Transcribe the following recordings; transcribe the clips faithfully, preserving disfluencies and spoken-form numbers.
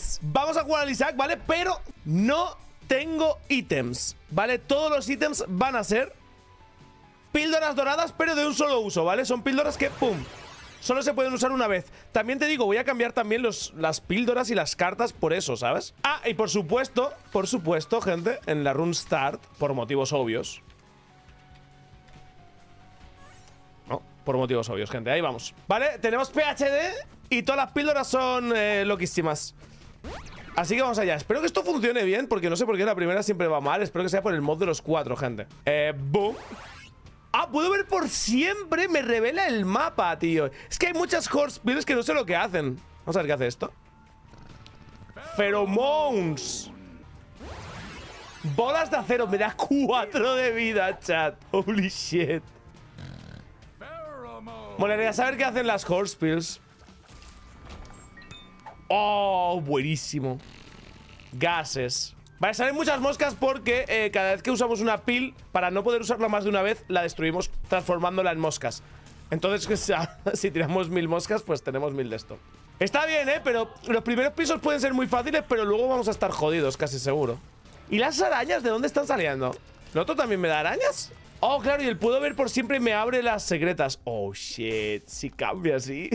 Señores, vamos a jugar al Isaac, ¿vale? Pero no tengo ítems, ¿vale? Todos los ítems van a ser píldoras doradas, pero de un solo uso, ¿vale? Son píldoras que, pum, solo se pueden usar una vez. También te digo, voy a cambiar también los, las píldoras y las cartas por eso, ¿sabes? Ah, y por supuesto, por supuesto, gente, en la run start, por motivos obvios. No, por motivos obvios, gente, ahí vamos. Vale, tenemos P H D y todas las píldoras son eh, loquísimas. Así que vamos allá. Espero que esto funcione bien, porque no sé por qué la primera siempre va mal. Espero que sea por el mod de los cuatro, gente. Eh, boom. Ah, puedo ver por siempre. Me revela el mapa, tío. Es que hay muchas horse pills que no sé lo que hacen. Vamos a ver qué hace esto. Feromones. Bolas de acero. Me da cuatro de vida, chat. Holy shit. Molaría saber qué hacen las horse pills. Oh, buenísimo. Gases. Vale, salen muchas moscas porque eh, cada vez que usamos una pill, para no poder usarla más de una vez, la destruimos transformándola en moscas. Entonces, si tiramos mil moscas, pues tenemos mil de esto. Está bien, ¿eh? Pero los primeros pisos pueden ser muy fáciles, pero luego vamos a estar jodidos, casi seguro. ¿Y las arañas de dónde están saliendo? ¿Lo otro también me da arañas? Oh, claro, y el puedo ver por siempre me abre las secretas. Oh, shit, si cambia así.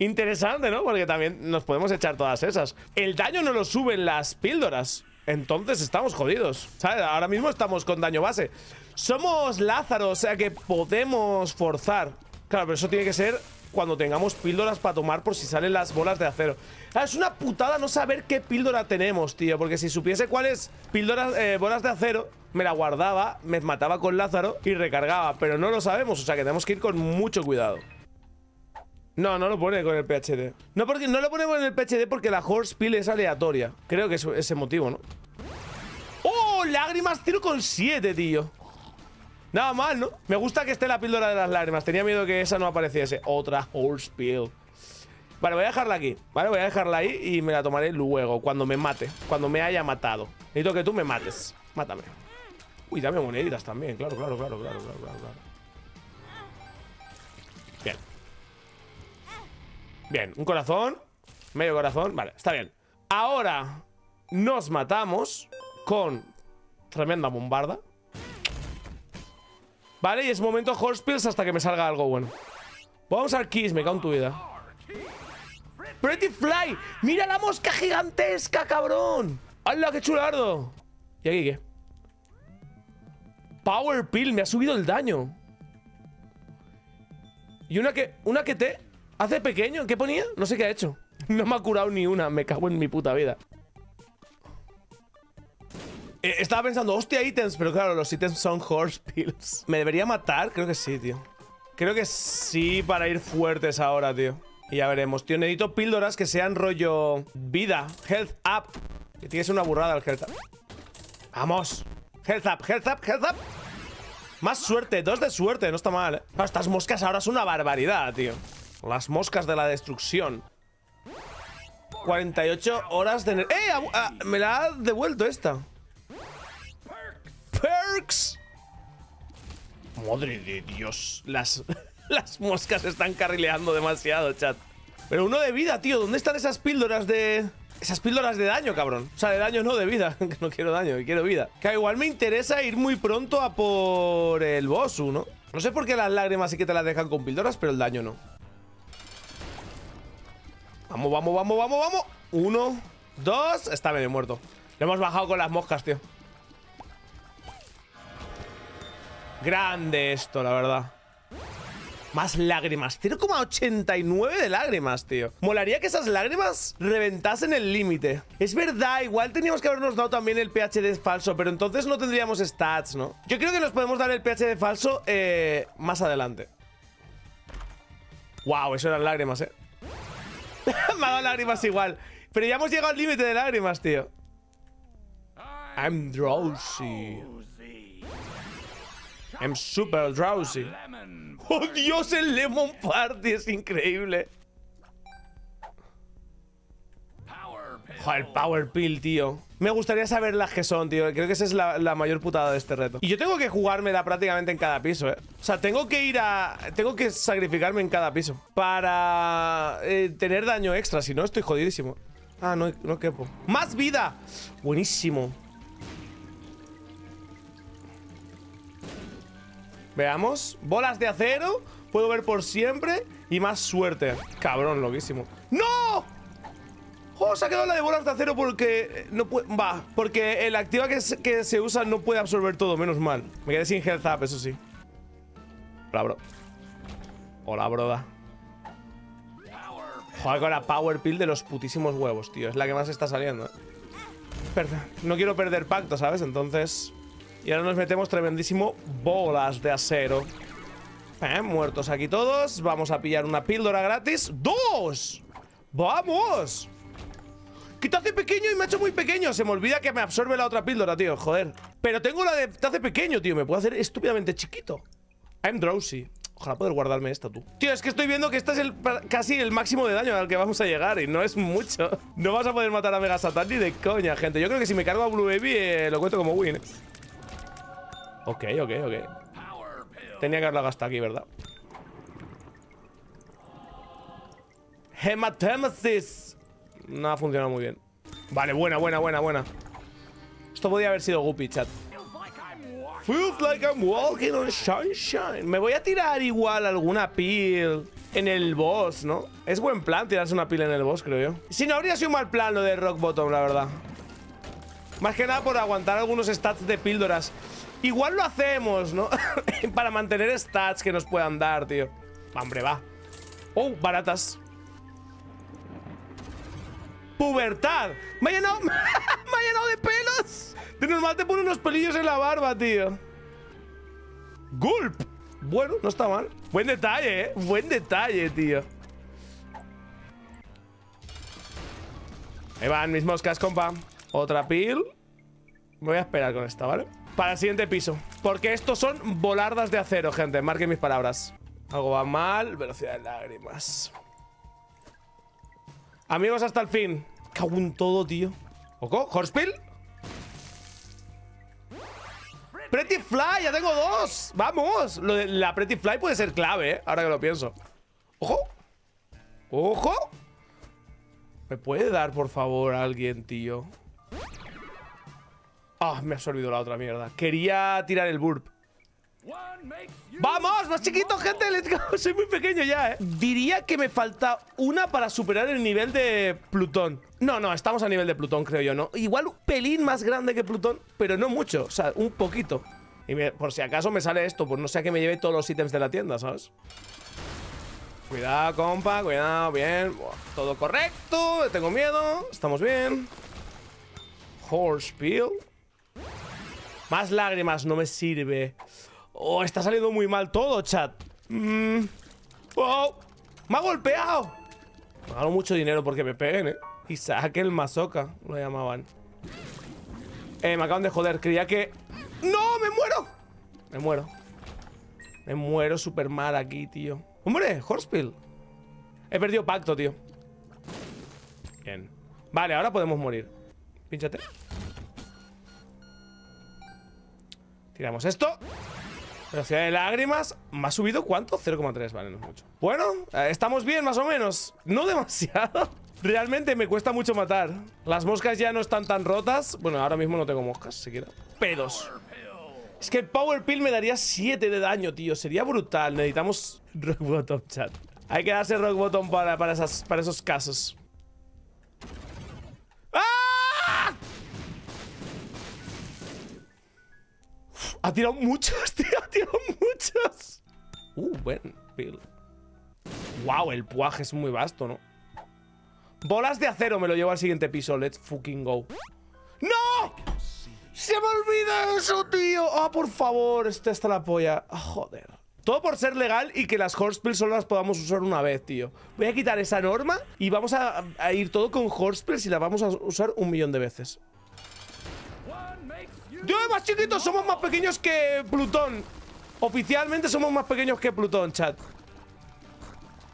Interesante, ¿no? Porque también nos podemos echar todas esas. El daño no lo suben las píldoras. Entonces estamos jodidos, ¿sabes? Ahora mismo estamos con daño base. Somos Lázaro, o sea que podemos forzar. Claro, pero eso tiene que ser cuando tengamos píldoras para tomar por si salen las bolas de acero. Ah, es una putada no saber qué píldora tenemos, tío. Porque si supiese cuáles píldoras, eh, bolas de acero, me la guardaba, me mataba con Lázaro y recargaba. Pero no lo sabemos, o sea que tenemos que ir con mucho cuidado. No, no lo pone con el P H D. No, porque no lo ponemos en el P H D porque la horse pill es aleatoria. Creo que es ese motivo, ¿no? ¡Oh! Lágrimas, tiro con siete, tío. Nada mal, ¿no? Me gusta que esté la píldora de las lágrimas. Tenía miedo que esa no apareciese. Otra horse pill. Vale, voy a dejarla aquí. Vale, voy a dejarla ahí y me la tomaré luego, cuando me mate. Cuando me haya matado. Necesito que tú me mates. Mátame. Uy, dame moneditas también. Claro, claro, claro, claro, claro, claro. Bien, un corazón, medio corazón, vale, está bien. Ahora nos matamos con tremenda bombarda. Vale, y es momento horse pills hasta que me salga algo bueno. Vamos al kiss, me cago en tu vida. Pretty Fly, mira la mosca gigantesca, cabrón. ¡Hala, qué chulardo! ¿Y aquí qué? Power Pill, me ha subido el daño. Y una que, una que te... ¿Hace pequeño? ¿Qué ponía? No sé qué ha hecho. No me ha curado ni una. Me cago en mi puta vida. Eh, estaba pensando, hostia, ítems. Pero claro, los ítems son horse pills. ¿Me debería matar? Creo que sí, tío. Creo que sí para ir fuertes ahora, tío. Y ya veremos, tío. Necesito píldoras que sean rollo vida. Health up. Que tiene que ser una burrada el health up. ¡Vamos! Health up, health up, health up. Más suerte. Dos de suerte. No está mal, ¿eh? No, estas moscas ahora son una barbaridad, tío. Las moscas de la destrucción. cuarenta y ocho horas de... ¡Eh! A, a, me la ha devuelto esta. ¡Perks! Madre de Dios. Las, las moscas están carrileando demasiado, chat. Pero uno de vida, tío. ¿Dónde están esas píldoras de... Esas píldoras de daño, cabrón? O sea, de daño no, de vida. No quiero daño, quiero vida. Que igual me interesa ir muy pronto a por el bossu, ¿no? No sé por qué las lágrimas sí que te las dejan con píldoras, pero el daño no. Vamos, vamos, vamos, vamos, vamos. Uno, dos. Está medio muerto. Le hemos bajado con las moscas, tío. Grande esto, la verdad. Más lágrimas. cero coma ochenta y nueve de lágrimas, tío. Molaría que esas lágrimas reventasen el límite. Es verdad, igual teníamos que habernos dado también el P H D falso, pero entonces no tendríamos stats, ¿no? Yo creo que nos podemos dar el P H D falso eh, más adelante. Wow, eso eran lágrimas, eh. Me ha dado lágrimas igual. Pero ya hemos llegado al límite de lágrimas, tío. I'm drowsy. I'm super drowsy. ¡Oh, Dios! El Lemon Party es increíble. Joder, el Power Pill, tío. Me gustaría saber las que son, tío. Creo que esa es la, la mayor putada de este reto. Y yo tengo que jugármela prácticamente en cada piso, eh. O sea, tengo que ir a... Tengo que sacrificarme en cada piso para eh, tener daño extra. Si no, estoy jodidísimo. Ah, no, no quepo. ¡Más vida! Buenísimo. Veamos. Bolas de acero. Puedo ver por siempre. Y más suerte. Cabrón, loquísimo. ¡No! Oh, se ha quedado la de bolas de acero porque no puede... Va, porque el activa que se, que se usa no puede absorber todo, menos mal. Me quedé sin health up, eso sí. Hola, bro. Hola, broda. Joder, con la Power Pill de los putísimos huevos, tío. Es la que más está saliendo, ¿eh? No quiero perder pacto, ¿sabes? Entonces... Y ahora nos metemos tremendísimo bolas de acero. ¿Eh? Muertos aquí todos. Vamos a pillar una píldora gratis. ¡Dos! ¡Vamos! Que te hace pequeño y me ha hecho muy pequeño. Se me olvida que me absorbe la otra píldora, tío. Joder. Pero tengo la de te hace pequeño, tío. Me puedo hacer estúpidamente chiquito. I'm drowsy. Ojalá poder guardarme esta, tú. Tío, es que estoy viendo que este es el, casi el máximo de daño al que vamos a llegar. Y no es mucho. No vas a poder matar a Mega Satán ni de coña, gente. Yo creo que si me cargo a Blue Baby, eh, lo cuento como win. Ok, ok, ok. Tenía que haberla gastado aquí, ¿verdad? Hematemesis. No ha funcionado muy bien. Vale, buena, buena, buena, buena. Esto podría haber sido Guppy, chat. Feels like I'm walking on sunshine. Me voy a tirar igual alguna pil en el boss, ¿no? Es buen plan tirarse una pil en el boss, creo yo. Si no, habría sido un mal plan lo de Rock Bottom, la verdad. Más que nada por aguantar algunos stats de píldoras. Igual lo hacemos, ¿no? Para mantener stats que nos puedan dar, tío. Hombre, va. Oh, baratas. Pubertad. Me ha llenado, me ha llenado de pelos. De normal te pone unos pelillos en la barba, tío. Gulp. Bueno, no está mal. Buen detalle, eh. Buen detalle, tío. Ahí van mis moscas, compa. Otra pil. Me voy a esperar con esta, ¿vale? Para el siguiente piso. Porque estos son volardas de acero, gente. Marquen mis palabras. Algo va mal. Velocidad de lágrimas. Amigos, hasta el fin. Cago en todo, tío. ¿Oco? ¿Horspill? ¡Pretty Fly! ¡Ya tengo dos! ¡Vamos! Lo de la Pretty Fly puede ser clave, ¿eh? Ahora que lo pienso. ¡Ojo! ¡Ojo! ¿Me puede dar, por favor, alguien, tío? ¡Ah! Oh, me ha absorbido la otra mierda. Quería tirar el burp. ¡Vamos! ¡Más chiquito, gente! ¡Let's go! Soy muy pequeño ya, ¿eh? Diría que me falta una para superar el nivel de Plutón. No, no, estamos a nivel de Plutón, creo yo, ¿no? Igual un pelín más grande que Plutón, pero no mucho, o sea, un poquito. Y me, por si acaso me sale esto, pues no sea que me lleve todos los ítems de la tienda, ¿sabes? Cuidado, compa, cuidado, bien. Buah, todo correcto, tengo miedo, estamos bien. Horse Peel. Más lágrimas, no me sirve. Oh, está saliendo muy mal todo, chat. Mm. Oh, me ha golpeado. Me gano mucho dinero porque me peguen, eh. Isaac el masoca, lo llamaban. Eh, me acaban de joder. Creía que... ¡No! ¡Me muero! Me muero. Me muero súper mal aquí, tío. ¡Hombre! Horspill. He perdido pacto, tío. Bien. Vale, ahora podemos morir. Pínchate. Tiramos esto. Velocidad de lágrimas. ¿Me ha subido cuánto? cero coma tres, vale, no es mucho. Bueno, estamos bien, más o menos. No demasiado. Realmente me cuesta mucho matar. Las moscas ya no están tan rotas. Bueno, ahora mismo no tengo moscas, siquiera. Pedos. Es que el Power Pill me daría siete de daño, tío. Sería brutal. Necesitamos Rock Bottom, chat. Hay que darse Rock Bottom para, para, esas, para esos casos. ¡Ah! Ha tirado muchos, tío. Ha tirado muchos. Uh, buen pil. Wow, el puaje es muy vasto, ¿no? Bolas de acero me lo llevo al siguiente piso. Let's fucking go. ¡No! ¡Se me olvida eso, tío! ¡Ah, oh, por favor! Esta está la polla. Oh, joder. Todo por ser legal y que las horse pills solo las podamos usar una vez, tío. Voy a quitar esa norma y vamos a, a ir todo con horse pills y la vamos a usar un millón de veces. Yo de más chiquitos somos más pequeños que Plutón. Oficialmente somos más pequeños que Plutón, chat.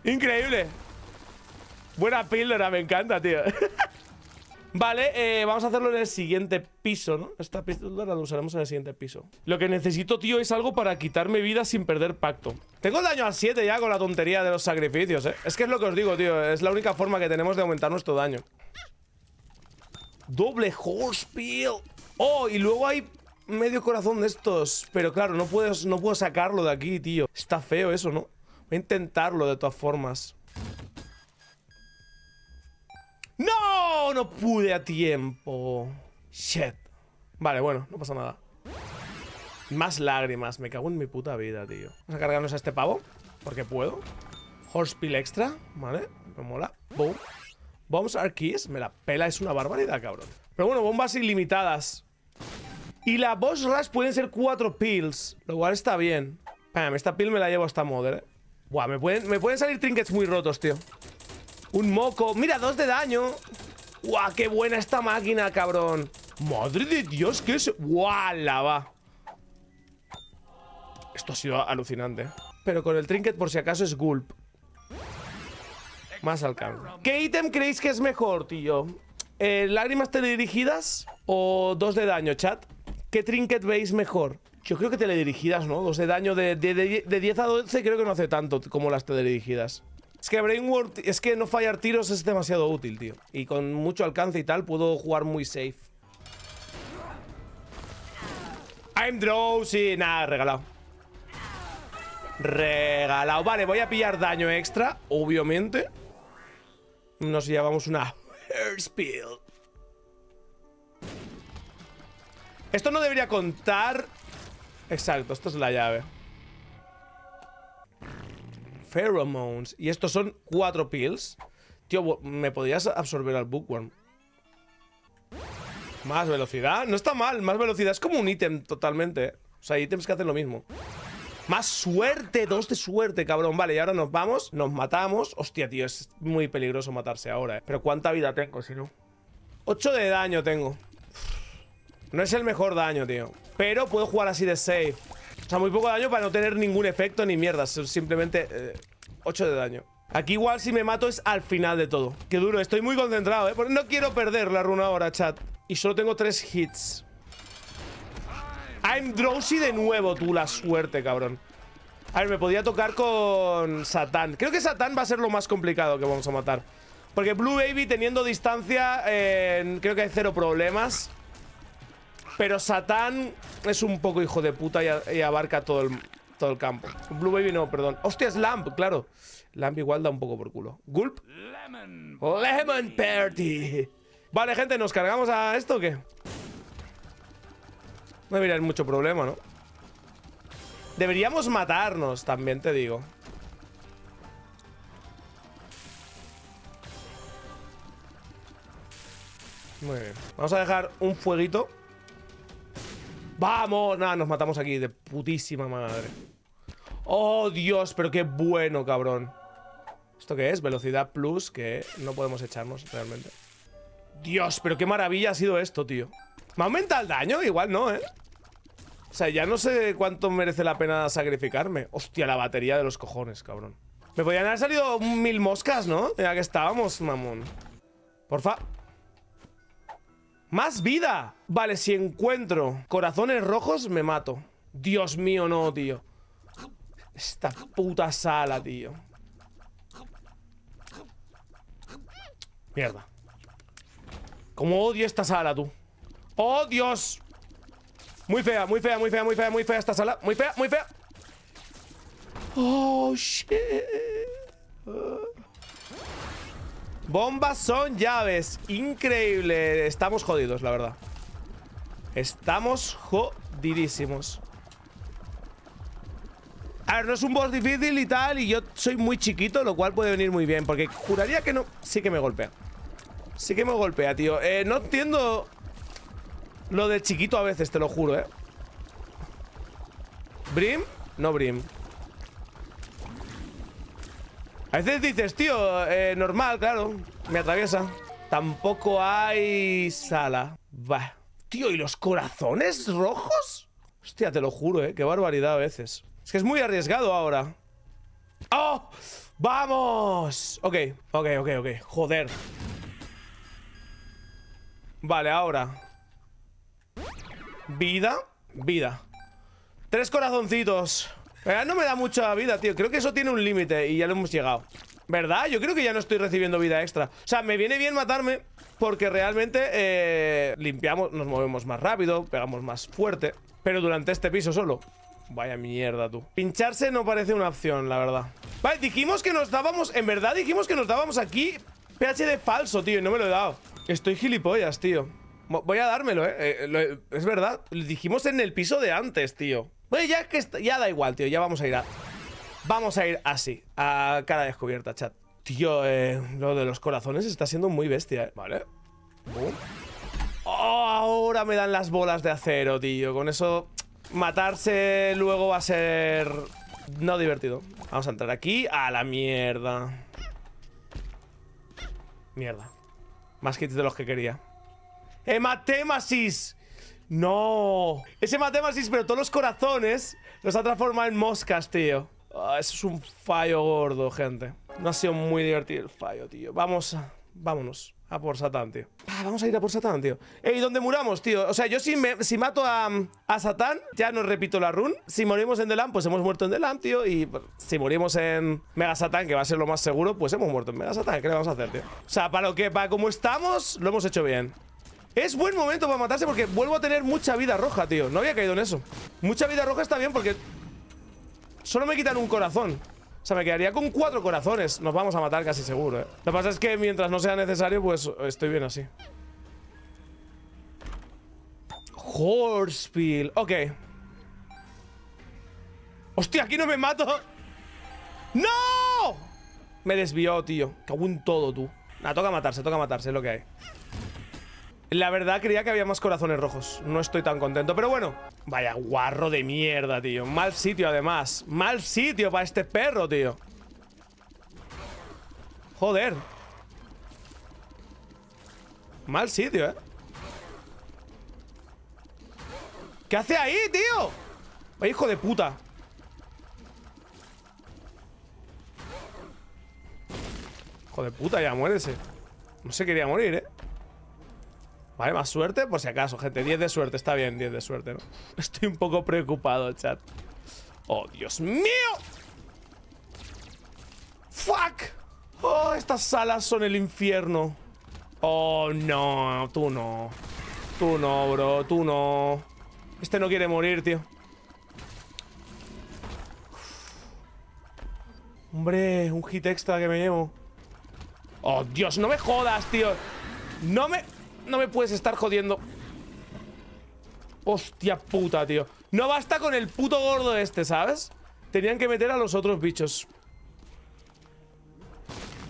Increíble. Buena píldora, me encanta, tío. Vale, eh, vamos a hacerlo en el siguiente piso, ¿no? Esta píldora la usaremos en el siguiente piso. Lo que necesito, tío, es algo para quitarme vida sin perder pacto. Tengo daño al siete ya con la tontería de los sacrificios, ¿eh? Es que es lo que os digo, tío. Es la única forma que tenemos de aumentar nuestro daño. Doble Horse Pill. Oh, y luego hay medio corazón de estos. Pero claro, no puedo, no puedo sacarlo de aquí, tío. Está feo eso, ¿no? Voy a intentarlo de todas formas. ¡No! No pude a tiempo. Shit. Vale, bueno, no pasa nada. Más lágrimas. Me cago en mi puta vida, tío. Vamos a cargarnos a este pavo, porque puedo. Horse Pill extra, ¿vale? Me mola. Boom. Bombs are keys. Me la pela, es una barbaridad, cabrón. Pero bueno, bombas ilimitadas. Y la boss rush pueden ser cuatro pills, lo cual está bien. Pam, esta pill me la llevo hasta Mother, ¿eh? Buah, me pueden, me pueden salir trinkets muy rotos, tío. Un moco. Mira, dos de daño. Buah, qué buena esta máquina, cabrón. Madre de Dios, qué es... Buah, la va. Esto ha sido alucinante. Pero con el trinket, por si acaso, es gulp. Más alcance. ¿Qué ítem creéis que es mejor, tío? Eh, ¿Lágrimas teledirigidas o dos de daño, chat? ¿Qué trinket veis mejor? Yo creo que teledirigidas, ¿no? Dos de daño de, de, de, de diez a doce creo que no hace tanto como las teledirigidas. Es que Brainward, es que no fallar tiros es demasiado útil, tío. Y con mucho alcance y tal puedo jugar muy safe. I'm drowsy. Nada, regalado. Regalado. Vale, voy a pillar daño extra, obviamente. Nos llevamos una Horse Pill. Esto no debería contar. Exacto, esto es la llave. Pheromones. Y estos son cuatro pills. Tío, me podrías absorber al Bookworm. Más velocidad. No está mal, más velocidad. Es como un ítem totalmente. O sea, hay ítems que hacen lo mismo. Más suerte, dos de suerte, cabrón. Vale, y ahora nos vamos, nos matamos. Hostia, tío, es muy peligroso matarse ahora, ¿eh? Pero cuánta vida tengo, si no. Ocho de daño tengo. No es el mejor daño, tío. Pero puedo jugar así de safe. O sea, muy poco daño para no tener ningún efecto ni mierdas. Simplemente eh, ocho de daño. Aquí igual si me mato es al final de todo. Qué duro, estoy muy concentrado, ¿eh? Porque no quiero perder la runa ahora, chat. Y solo tengo tres hits. I'm drowsy de nuevo, tú, la suerte, cabrón. A ver, me podía tocar con Satán. Creo que Satán va a ser lo más complicado que vamos a matar. Porque Blue Baby teniendo distancia, eh, creo que hay cero problemas. Pero Satán es un poco hijo de puta y, y abarca todo el, todo el campo. Blue Baby no, perdón. Hostia, es Lamb, claro. Lamb igual da un poco por culo. Gulp. Lemon Party. Vale, gente, ¿nos cargamos a esto o qué? No debería haber mucho problema, ¿no? Deberíamos matarnos, también te digo. Muy bien. Vamos a dejar un fueguito. ¡Vamos! Nada, nos matamos aquí de putísima madre. ¡Oh, Dios! Pero qué bueno, cabrón. ¿Esto qué es? Velocidad plus, que no podemos echarnos realmente. Dios, pero qué maravilla ha sido esto, tío. ¿Me aumenta el daño? Igual no, ¿eh? O sea, ya no sé cuánto merece la pena sacrificarme. Hostia, la batería de los cojones, cabrón. Me podían haber salido mil moscas, ¿no? Ya que estábamos, mamón. Porfa. ¡Más vida! Vale, si encuentro corazones rojos, me mato. Dios mío, no, tío. Esta puta sala, tío. Mierda. Cómo odio esta sala, tú. ¡Oh, Dios! Muy fea, muy fea, muy fea, muy fea, muy fea esta sala. Muy fea, muy fea. ¡Oh, shit! Bombas son llaves. Increíble. Estamos jodidos, la verdad. Estamos jodidísimos. A ver, no es un boss difícil y tal. Y yo soy muy chiquito, lo cual puede venir muy bien. Porque juraría que no... Sí que me golpea. Sí que me golpea, tío. Eh, no entiendo lo de chiquito a veces, te lo juro, eh. ¿Brim? No, Brim. A veces dices, tío, eh, normal, claro. Me atraviesa. Tampoco hay sala. Bah. Tío, ¿y los corazones rojos? Hostia, te lo juro, eh. Qué barbaridad a veces. Es que es muy arriesgado ahora. ¡Oh! ¡Vamos! Ok, ok, ok, ok. Joder. Vale, ahora. Vida, vida. Tres corazoncitos. No me da mucha vida, tío. Creo que eso tiene un límite y ya lo hemos llegado. ¿Verdad? Yo creo que ya no estoy recibiendo vida extra. O sea, me viene bien matarme porque realmente eh, limpiamos, nos movemos más rápido, pegamos más fuerte. Pero durante este piso solo. Vaya mierda, tú. Pincharse no parece una opción, la verdad. Vale, dijimos que nos dábamos... En verdad dijimos que nos dábamos aquí P H D falso, tío, y no me lo he dado. Estoy gilipollas, tío. Voy a dármelo, eh, eh lo, es verdad. Lo dijimos en el piso de antes, tío. Bueno, ya que está, ya da igual, tío. Ya vamos a ir a... Vamos a ir así, a cara descubierta, chat. Tío, eh, lo de los corazones está siendo muy bestia, eh. Vale. Uh. Oh, ahora me dan las bolas de acero, tío. Con eso, matarse luego va a ser... No divertido. Vamos a entrar aquí a la mierda. Mierda. Más kits de los que quería. ¡Hematémasis! ¡No! Es hematémasis, pero todos los corazones los ha transformado en moscas, tío. Oh, eso es un fallo gordo, gente. No ha sido muy divertido el fallo, tío. Vamos a... Vámonos a por Satán, tío. Ah, vamos a ir a por Satán, tío. Ey, ¿dónde muramos, tío? O sea, yo si, me, si mato a, a Satán, ya no repito la run. Si morimos en The Lamb, pues hemos muerto en The Lamb, tío. Y si morimos en Mega Satán, que va a ser lo más seguro, pues hemos muerto en Mega Satán. ¿Qué le vamos a hacer, tío? O sea, para lo que... Para como estamos, lo hemos hecho bien. Es buen momento para matarse porque vuelvo a tener mucha vida roja, tío. No había caído en eso. Mucha vida roja está bien porque... Solo me quitan un corazón. O sea, me quedaría con cuatro corazones. Nos vamos a matar casi seguro, eh. Lo que pasa es que mientras no sea necesario, pues estoy bien así. Horse Pill. Ok. ¡Hostia, aquí no me mato! ¡No! Me desvió, tío. Cago en todo, tú. Nah, toca matarse, toca matarse, es lo que hay. La verdad, creía que había más corazones rojos. No estoy tan contento, pero bueno. Vaya guarro de mierda, tío. Mal sitio, además. Mal sitio para este perro, tío. Joder. Mal sitio, ¿eh? ¿Qué hace ahí, tío? Vaya hijo de puta. Hijo de puta, ya muérese. No se quería morir, ¿eh? Vale, más suerte, por si acaso, gente. diez de suerte, está bien, diez de suerte, ¿no? Estoy un poco preocupado, chat. ¡Oh, Dios mío! ¡Fuck! ¡Oh, estas salas son el infierno! ¡Oh, no! Tú no. Tú no, bro, tú no. Este no quiere morir, tío. Hombre, un hit extra que me llevo. ¡Oh, Dios! ¡No me jodas, tío! ¡No me... No me puedes estar jodiendo. Hostia puta, tío. No basta con el puto gordo este, ¿sabes? Tenían que meter a los otros bichos.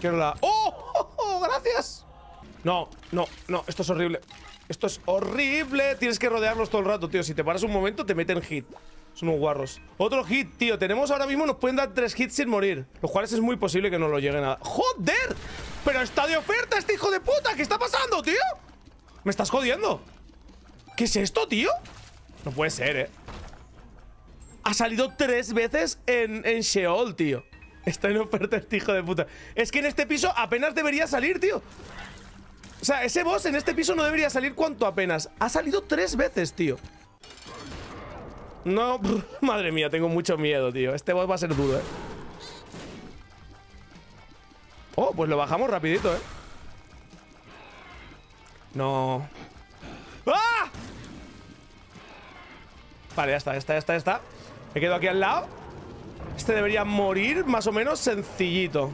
Quiero la... ¡Oh! ¡Oh! ¡Oh! ¡Gracias! No, no, no. Esto es horrible. Esto es horrible. Tienes que rodearlos todo el rato, tío. Si te paras un momento, te meten hit. Son unos guarros. Otro hit, tío. Tenemos ahora mismo... Nos pueden dar tres hits sin morir. Los cuales es muy posible que no lo lleguen a... ¡Joder! ¡Pero está de oferta este hijo de puta! ¿Qué está pasando, tío? ¿Me estás jodiendo? ¿Qué es esto, tío? No puede ser, eh. Ha salido tres veces en, en Sheol, tío. Está en oferta este hijo de puta. Es que en este piso apenas debería salir, tío. O sea, ese boss en este piso no debería salir cuanto apenas. Ha salido tres veces, tío. No, brr, madre mía, tengo mucho miedo, tío. Este boss va a ser duro, eh. Oh, pues lo bajamos rapidito, eh. No. ¡Ah! Vale, ya está, ya está, ya está, ya está. Me quedo aquí al lado. Este debería morir más o menos sencillito.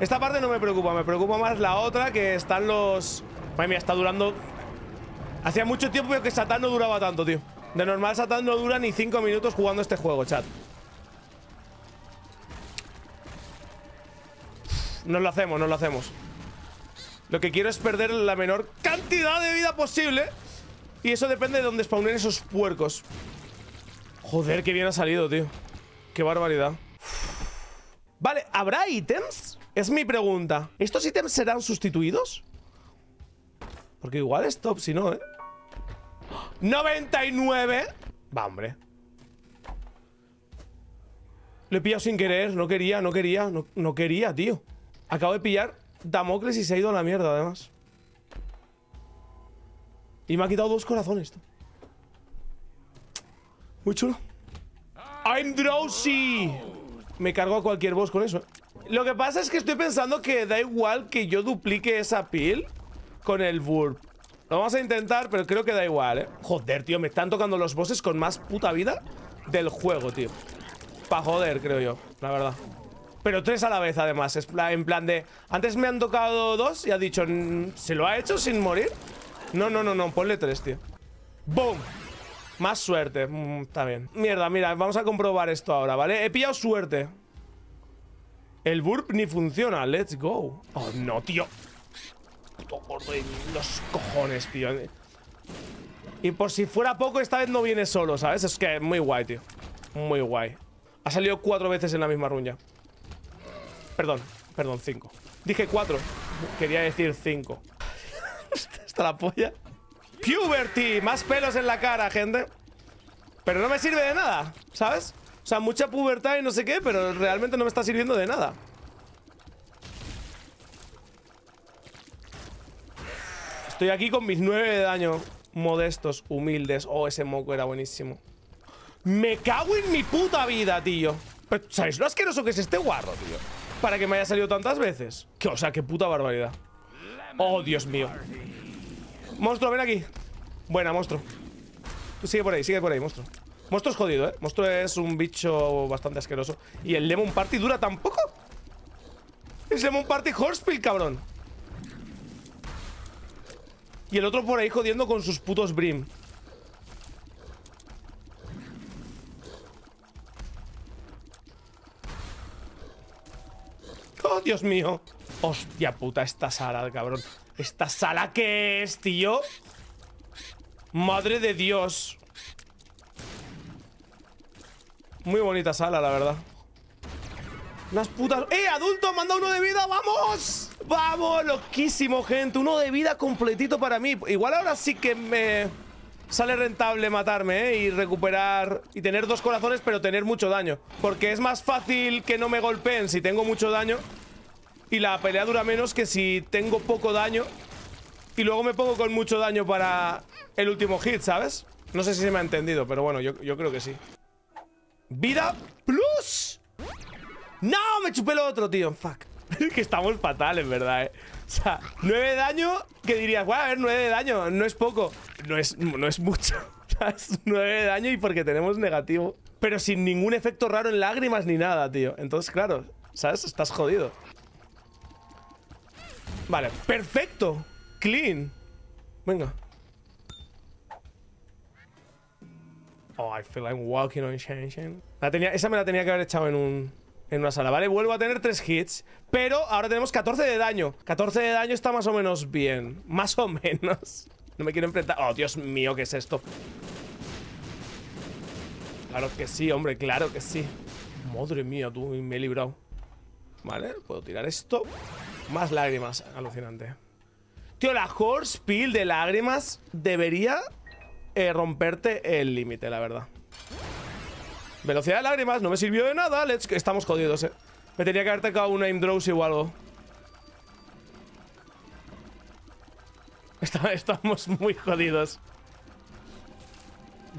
Esta parte no me preocupa, me preocupa más la otra, que están los... Madre mía, está durando... Hacía mucho tiempo que Satán no duraba tanto, tío. De normal Satán no dura ni cinco minutos jugando este juego, chat. Nos lo hacemos, nos lo hacemos. Lo que quiero es perder la menor cantidad de vida posible. Y eso depende de dónde spawnen esos puercos. Joder, qué bien ha salido, tío. Qué barbaridad. Vale, ¿habrá ítems? Es mi pregunta. ¿Estos ítems serán sustituidos? Porque igual es top, si no, ¿eh? ¡noventa y nueve! Va, hombre. Lo he pillado sin querer. No quería, no quería, no, no quería, tío. Acabo de pillar... Damocles y se ha ido a la mierda, además. Y me ha quitado dos corazones. Muy chulo. I'm drowsy. Me cargo a cualquier boss con eso, eh. Lo que pasa es que estoy pensando que da igual que yo duplique esa pill con el burp. Lo vamos a intentar, pero creo que da igual, ¿eh? Joder, tío, me están tocando los bosses con más puta vida del juego, tío. Pa' joder, creo yo, la verdad. Pero tres a la vez, además. Es en plan de... Antes me han tocado dos y ha dicho... ¿Se lo ha hecho sin morir? No, no, no, no. Ponle tres, tío. ¡Boom! Más suerte. Mm, está bien. Mierda, mira. Vamos a comprobar esto ahora, ¿vale? He pillado suerte. El burp ni funciona. Let's go. Oh, no, tío. Puto gordo de los cojones, tío. Y por si fuera poco, esta vez no viene solo, ¿sabes? Es que es muy guay, tío. Muy guay. Ha salido cuatro veces en la misma run ya. Perdón, perdón, cinco. Dije cuatro. Quería decir cinco. Está la polla. Puberty, más pelos en la cara, gente. Pero no me sirve de nada, ¿sabes? O sea, mucha pubertad y no sé qué, pero realmente no me está sirviendo de nada. Estoy aquí con mis nueve de daño. Modestos, humildes. Oh, ese moco era buenísimo. Me cago en mi puta vida, tío. Pero, ¿sabéis lo asqueroso que es este guarro, tío? Para que me haya salido tantas veces. Que, o sea, qué puta barbaridad. Oh, Dios mío. Monstruo, ven aquí. Buena, monstruo. Tú sigue por ahí, sigue por ahí, monstruo. Monstruo es jodido, ¿eh? Monstruo es un bicho bastante asqueroso. ¿Y el Lemon Party dura tan poco? Es Lemon Party Horsepill, cabrón. Y el otro por ahí jodiendo con sus putos Brim. ¡Oh, Dios mío! ¡Hostia puta! Esta sala, cabrón. ¿Esta sala qué es, tío? ¡Madre de Dios! Muy bonita sala, la verdad. Unas putas... ¡Eh, adulto! ¡Me han dado uno de vida! ¡Vamos! ¡Vamos! ¡Loquísimo, gente! Uno de vida completito para mí. Igual ahora sí que me... sale rentable matarme, ¿eh? Y recuperar... Y tener dos corazones, pero tener mucho daño. Porque es más fácil que no me golpeen si tengo mucho daño. Y la pelea dura menos que si tengo poco daño. Y luego me pongo con mucho daño para el último hit, ¿sabes? No sé si se me ha entendido, pero bueno, yo, yo creo que sí. ¡Vida plus! ¡No! Me chupé lo otro, tío. Fuck. Es que estamos fatales, ¿verdad? ¿Eh? O sea, nueve de daño, que dirías, bueno, a ver, nueve de daño, no es poco. No es, no es mucho. Es nueve de daño y porque tenemos negativo. Pero sin ningún efecto raro en lágrimas ni nada, tío. Entonces, claro, ¿sabes? Estás jodido. Vale, perfecto. Clean. Venga. Oh, I feel like walking on Shenzhen. La tenía, esa me la tenía que haber echado en un... en una sala, ¿vale? Vuelvo a tener tres hits. Pero ahora tenemos catorce de daño. catorce de daño está más o menos bien. Más o menos. No me quiero enfrentar. Oh, Dios mío, ¿qué es esto? Claro que sí, hombre, claro que sí. Madre mía, tú, me he librado. Vale, puedo tirar esto. Más lágrimas, alucinante. Tío, la horse pill de lágrimas debería eh, romperte el límite, la verdad. Velocidad de lágrimas, no me sirvió de nada. Let's... Estamos jodidos, eh. Me tenía que haber tocado una aim drowsy o algo. Está... Estamos muy jodidos.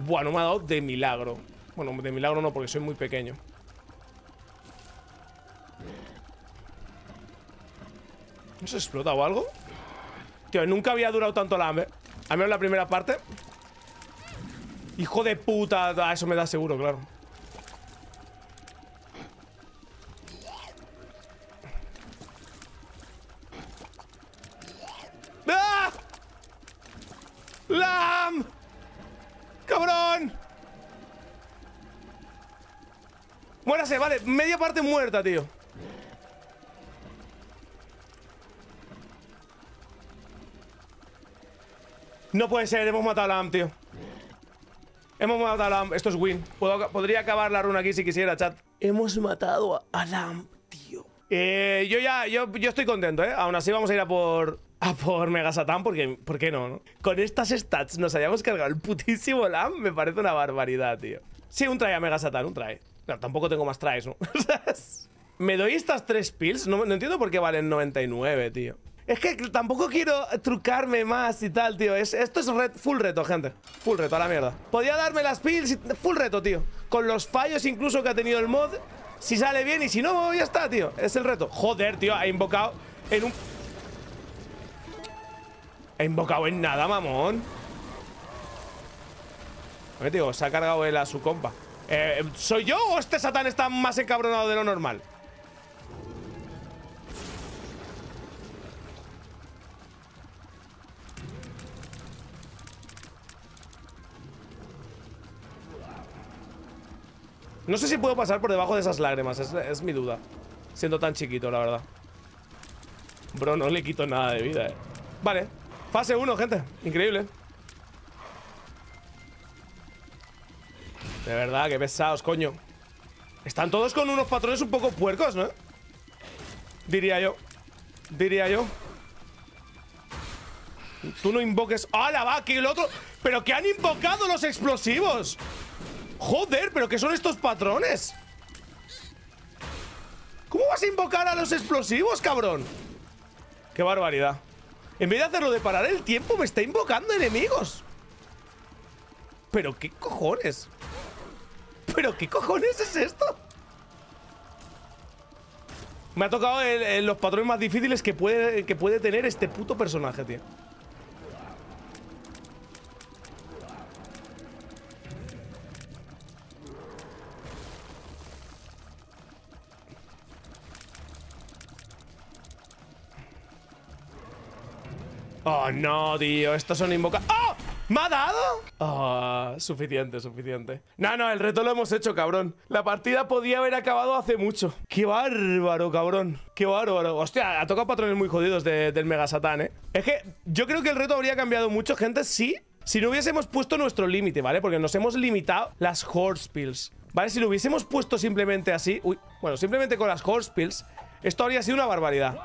Bueno, me ha dado de milagro. Bueno, de milagro no, porque soy muy pequeño. ¿No se explota o algo? Tío, nunca había durado tanto la... ¿eh? Al menos la primera parte. Hijo de puta. Ah, eso me da seguro, claro. ¡Lamb! ¡Cabrón! Muérase, vale, media parte muerta, tío. No puede ser, hemos matado a Lamb, tío. Hemos matado a Lamb, esto es win. Puedo, podría acabar la runa aquí si quisiera, chat. Hemos matado a Lamb, tío. Eh, yo ya, yo, yo estoy contento, eh. Aún así vamos a ir a por... a por Mega Satán, porque ¿por qué no, no? Con estas stats nos hayamos cargado el putísimo Lamb, me parece una barbaridad, tío. Sí, un try a Mega Satán, un try. Claro, tampoco tengo más tries, ¿no? Me doy estas tres pills, no, no entiendo por qué valen noventa y nueve, tío. Es que tampoco quiero trucarme más y tal, tío. Es, esto es red, full reto, gente. Full reto, a la mierda. Podía darme las pills, y, full reto, tío. Con los fallos incluso que ha tenido el mod, Si sale bien y si no, ya está, tío. Es el reto. Joder, tío, ha invocado en un... Ha invocado en nada, mamón. Oye, tío, se ha cargado él a su compa. Eh, ¿Soy yo o este Satán está más encabronado de lo normal? No sé si puedo pasar por debajo de esas lágrimas. Es, es mi duda. Siendo tan chiquito, la verdad. Bro, no le quito nada de vida, eh. Vale. Fase uno, gente. Increíble. De verdad, qué pesados, coño. Están todos con unos patrones un poco puercos, ¿no? Diría yo. Diría yo. Tú no invoques... ¡Hala, va! Que el otro... ¡Pero que han invocado los explosivos! Joder, pero ¿qué son estos patrones? ¿Cómo vas a invocar a los explosivos, cabrón? Qué barbaridad. En vez de hacerlo de parar el tiempo, me está invocando enemigos. Pero qué cojones. Pero qué cojones es esto. Me ha tocado el, el, los patrones más difíciles que puede, que puede tener este puto personaje, tío. Oh, no, tío. Estos son invocados. ¡Oh! ¿Me ha dado? Ah, oh, suficiente, suficiente. No, no, el reto lo hemos hecho, cabrón. La partida podía haber acabado hace mucho. ¡Qué bárbaro, cabrón! ¡Qué bárbaro! Hostia, ha tocado patrones muy jodidos de, del Mega Satán, ¿eh? Es que yo creo que el reto habría cambiado mucho, gente, sí. Si no hubiésemos puesto nuestro límite, ¿vale? Porque nos hemos limitado las Horse Pills, ¿vale? Si lo hubiésemos puesto simplemente así... Uy, bueno, simplemente con las Horse Pills, esto habría sido una barbaridad.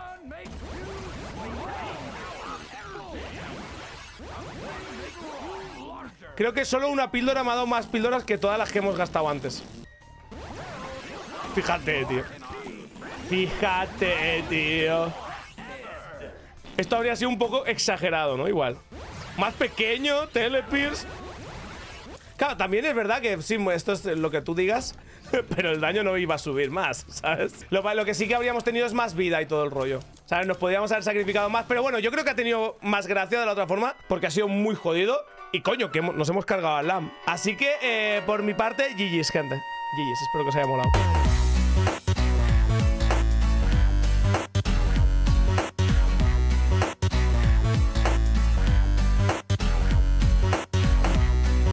Creo que solo una píldora me ha dado más píldoras que todas las que hemos gastado antes. Fíjate, tío. Fíjate, tío. Esto habría sido un poco exagerado, ¿no? Igual. Más pequeño, Telepierce. Claro, también es verdad que sí, esto es lo que tú digas, pero el daño no iba a subir más, ¿sabes? Lo, lo que sí que habríamos tenido es más vida y todo el rollo, ¿sabes? Nos podríamos haber sacrificado más, pero bueno, yo creo que ha tenido más gracia de la otra forma, porque ha sido muy jodido. Y coño, que nos hemos cargado a Lamb. Así que, eh, por mi parte, G G's, gente. G G's, espero que os haya molado.